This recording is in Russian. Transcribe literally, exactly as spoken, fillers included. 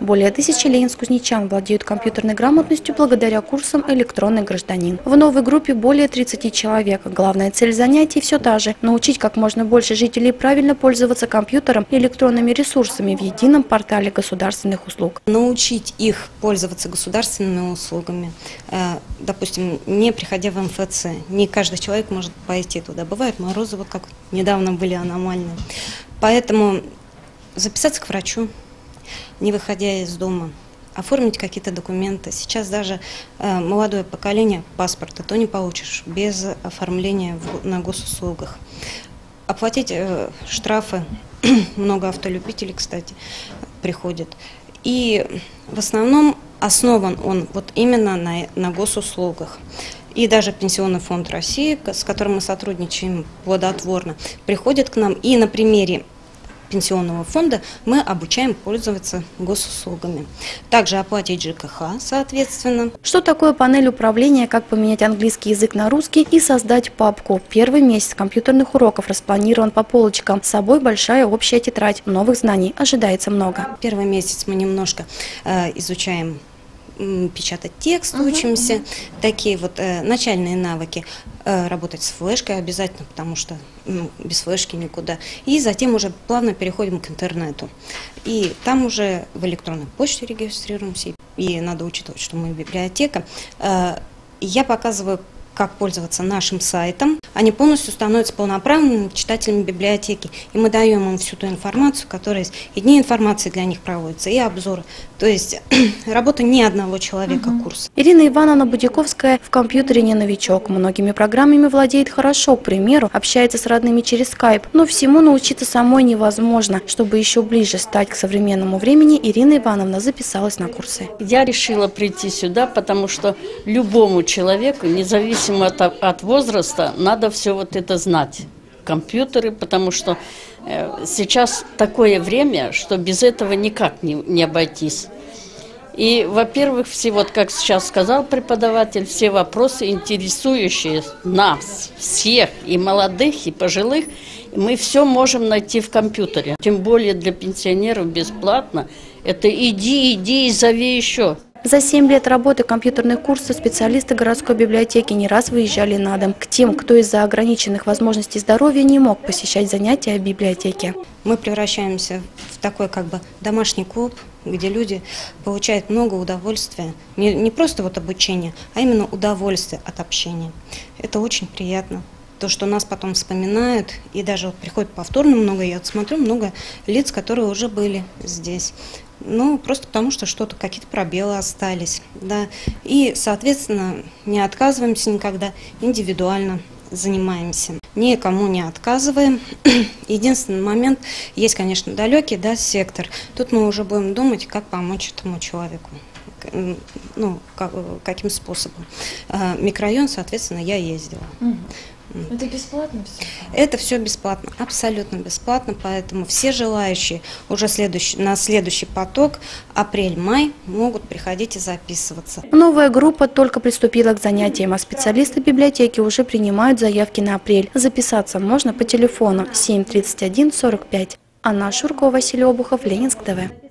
Более тысячи ленинск-кузнечан владеют компьютерной грамотностью благодаря курсам «Электронный гражданин». В новой группе более тридцати человек. Главная цель занятий все та же – научить как можно больше жителей правильно пользоваться компьютером и электронными ресурсами в едином портале государственных услуг. Научить их пользоваться государственными услугами, допустим, не приходя в МФЦ. Не каждый человек может пойти туда. Бывают морозы, вот как недавно были аномальные. Поэтому записаться к врачу, не выходя из дома, оформить какие-то документы. Сейчас даже э, молодое поколение паспорта то не получишь без оформления в, на госуслугах. Оплатить э, штрафы, много автолюбителей, кстати, приходит. И в основном основан он вот именно на, на госуслугах. И даже Пенсионный фонд России, с которым мы сотрудничаем плодотворно, приходит к нам и на примере Пенсионного фонда мы обучаем пользоваться госуслугами. Также оплатить ЖКХ, соответственно. Что такое панель управления, как поменять английский язык на русский и создать папку. Первый месяц компьютерных уроков распланирован по полочкам. С собой большая общая тетрадь. Новых знаний ожидается много. Первый месяц мы немножко э, изучаем э, печатать текст, угу, учимся. Угу. Такие вот э, начальные навыки. Э, работать с флешкой обязательно, потому что без флешки никуда. И затем уже плавно переходим к интернету. И там уже в электронной почте регистрируемся. И надо учитывать, что мы библиотека. Я показываю, как пользоваться нашим сайтом. Они полностью становятся полноправными читателями библиотеки. И мы даем им всю ту информацию, которая есть. И дни информации для них проводятся, и обзоры. То есть работа не одного человека, угу, курс. Ирина Ивановна Будяковская в компьютере не новичок. Многими программами владеет хорошо. К примеру, общается с родными через скайп. Но всему научиться самой невозможно. Чтобы еще ближе стать к современному времени, Ирина Ивановна записалась на курсы. Я решила прийти сюда, потому что любому человеку, независимо От, от возраста, надо все вот это знать. Компьютеры, потому что э, сейчас такое время, что без этого никак не, не обойтись. И, во-первых, все, вот как сейчас сказал преподаватель, все вопросы, интересующие нас, всех, и молодых, и пожилых, мы все можем найти в компьютере. Тем более для пенсионеров бесплатно. Это иди, иди и зови еще. За семь лет работы компьютерных курсов специалисты городской библиотеки не раз выезжали на дом к тем, кто из-за ограниченных возможностей здоровья не мог посещать занятия в библиотеке. Мы превращаемся в такой как бы домашний клуб, где люди получают много удовольствия, не, не просто вот обучение, а именно удовольствие от общения. Это очень приятно. То, что нас потом вспоминают, и даже вот приходит повторно много, я вот смотрю, много лиц, которые уже были здесь. Ну, просто потому, что что-то, какие-то пробелы остались, да. И, соответственно, не отказываемся никогда, индивидуально занимаемся. Никому не отказываем. Единственный момент, есть, конечно, далекий, да, сектор. Тут мы уже будем думать, как помочь этому человеку. Ну, как, каким способом. Микрорайон, соответственно, я ездила. Это бесплатно все? Это все бесплатно, абсолютно бесплатно, поэтому все желающие уже следующий, на следующий поток, апрель-май, могут приходить и записываться. Новая группа только приступила к занятиям, а специалисты библиотеки уже принимают заявки на апрель. Записаться можно по телефону семь тридцать один сорок пять. Анна Ашуркова, Василий Обухов, Ленинск-ТВ.